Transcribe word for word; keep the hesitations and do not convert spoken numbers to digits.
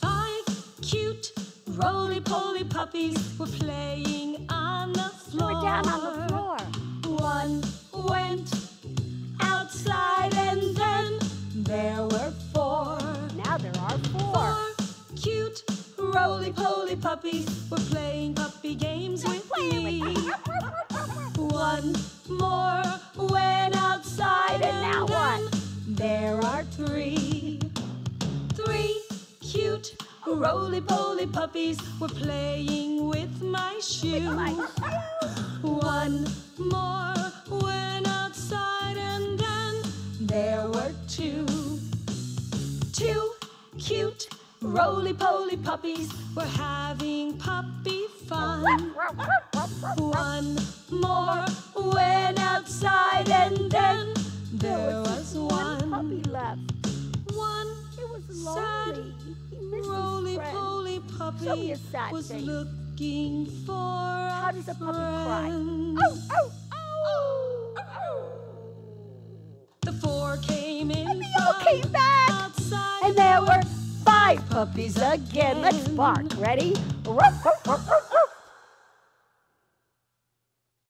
Five cute roly-poly puppies were playing on the floor. They were down on the floor. One went outside and then there were four. Now there are four. Four cute roly-poly puppies were playing puppy games They're with me. With One more went outside and, and now then what? There are three. Three cute roly-poly puppies were playing with my shoe. With my shoe. One more went outside and then there were two. Two cute roly-poly puppies were having puppy fun. One more went outside and then there was one. One puppy left. One sad roly-poly puppy was looking for a friend. How does a puppy cry? Oh, oh, oh, oh. The four came in. They all came back. Outside and there were five puppies again. Let's bark. Ready?